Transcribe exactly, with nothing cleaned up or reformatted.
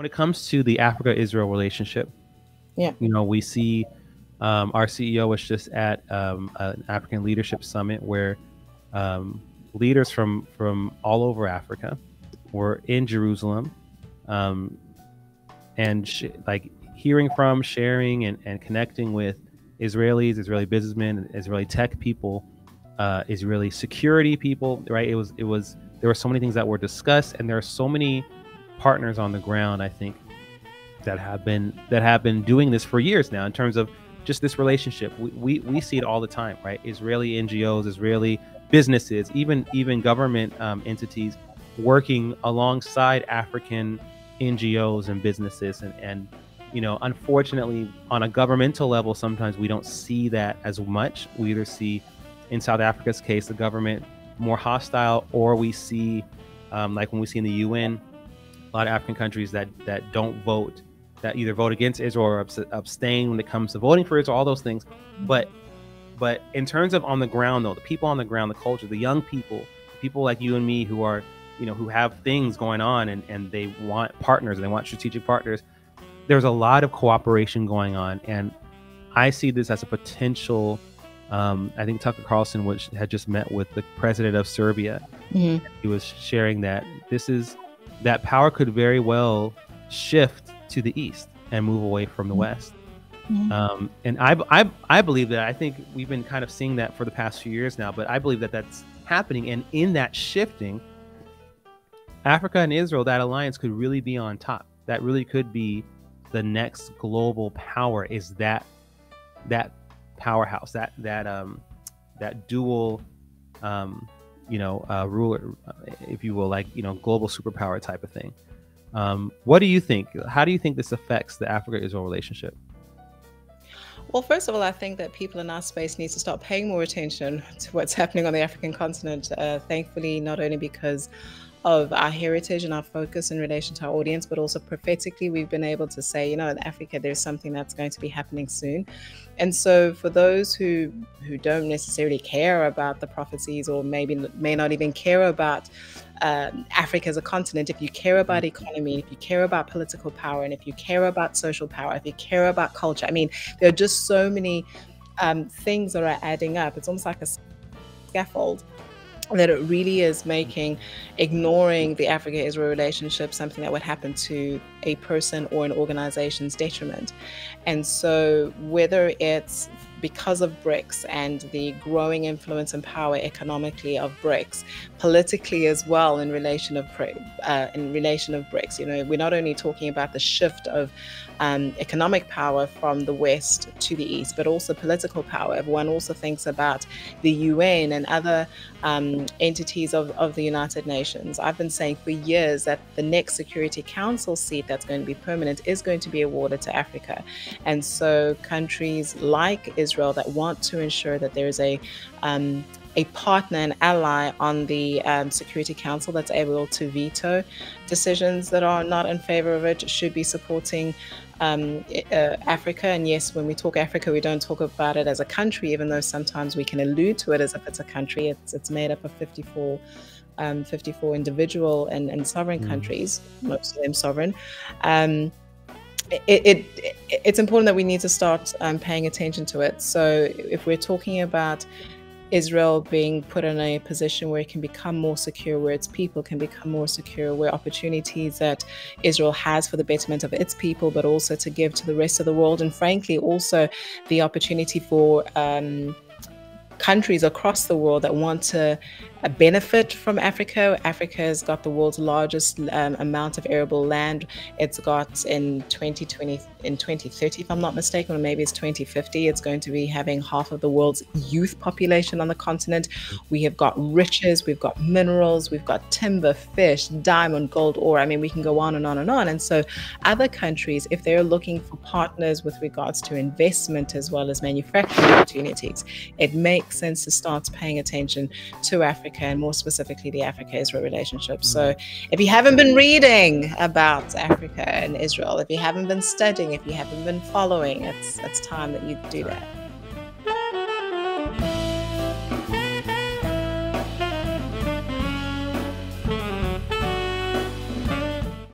When it comes to the Africa-Israel relationship, yeah, you know, we see um, our C E O was just at um, an African leadership summit where um, leaders from from all over Africa were in Jerusalem, um, and sh like hearing from, sharing, and, and connecting with Israelis, Israeli businessmen, Israeli tech people, uh, Israeli security people. Right? It was it was there were so many things that were discussed, and there are so many partners on the ground, I think, that have been that have been doing this for years now in terms of just this relationship. We we, we see it all the time, right? Israeli N G Os, Israeli businesses, even even government um, entities working alongside African N G Os and businesses, and and you know, unfortunately, on a governmental level, sometimes we don't see that as much. We either see, in South Africa's case, the government more hostile, or we see, um, like when we see in the U N, a lot of African countries that that don't vote, that either vote against Israel or abstain when it comes to voting for Israel, all those things. But but in terms of on the ground, though, the people on the ground, the culture, the young people, people like you and me who are, you know, who have things going on, and, and they want partners and they want strategic partners, there's a lot of cooperation going on. And I see this as a potential, um, I think Tucker Carlson, which had just met with the president of Serbia, mm-hmm. he was sharing that this is, that power could very well shift to the east and move away from the west. Mm-hmm. um, and I, I, I believe that, I think we've been kind of seeing that for the past few years now, but I believe that that's happening. And in that shifting, Africa and Israel, that alliance could really be on top. That really could be the next global power, is that that powerhouse, that that um, that dual um, you know, uh, ruler, if you will, like, you know, global superpower type of thing. Um, what do you think? How do you think this affects the Africa-Israel relationship? Well, first of all, I think that people in our space need to start paying more attention to what's happening on the African continent. Uh, thankfully, not only because of our heritage and our focus in relation to our audience, but also prophetically, we've been able to say, you know, in Africa, there's something that's going to be happening soon. And so for those who who don't necessarily care about the prophecies, or maybe may not even care about um, Africa as a continent, if you care about economy, if you care about political power, and if you care about social power, if you care about culture, I mean, there are just so many um, things that are adding up. It's almost like a scaffold that it really is making ignoring the Africa-Israel relationship something that would happen to a person or an organization's detriment. And so whether it's because of BRICS and the growing influence and power economically of BRICS, politically as well in relation of uh, in relation of BRICS, you know, we're not only talking about the shift of um, economic power from the West to the East, but also political power. Everyone also thinks about the U N and other um, entities of, of the United Nations. I've been saying for years that the next Security Council seat that's going to be permanent is going to be awarded to Africa. And so countries like Israel Israel that want to ensure that there is a um, a partner and ally on the um, Security Council that's able to veto decisions that are not in favor of it should be supporting um, uh, Africa. And yes, when we talk Africa, we don't talk about it as a country, even though sometimes we can allude to it as if it's a country. It's, it's made up of fifty-four um, fifty-four individual and, and sovereign mm-hmm. countries, most of them sovereign. Um, It, it, it, it's important that we need to start um, paying attention to it. So if we're talking about Israel being put in a position where it can become more secure, where its people can become more secure, where opportunities that Israel has for the betterment of its people, but also to give to the rest of the world, and frankly, also the opportunity for um, countries across the world that want to benefit from Africa. Africa has got the world's largest um, amount of arable land. It's got in twenty twenty, in twenty thirty, if I'm not mistaken, or maybe it's twenty fifty, it's going to be having half of the world's youth population on the continent. We have got riches, we've got minerals, we've got timber, fish, diamond, gold, ore. I mean, we can go on and on and on. And so other countries, if they're looking for partners with regards to investment as well as manufacturing opportunities, it makes sense to start paying attention to Africa, and more specifically the Africa-Israel relationship. So if you haven't been reading about Africa and Israel, if you haven't been studying, if you haven't been following, it's, it's time that you do that.